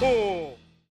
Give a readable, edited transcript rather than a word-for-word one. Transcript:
Ho ho!